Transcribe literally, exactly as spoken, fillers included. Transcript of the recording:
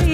Show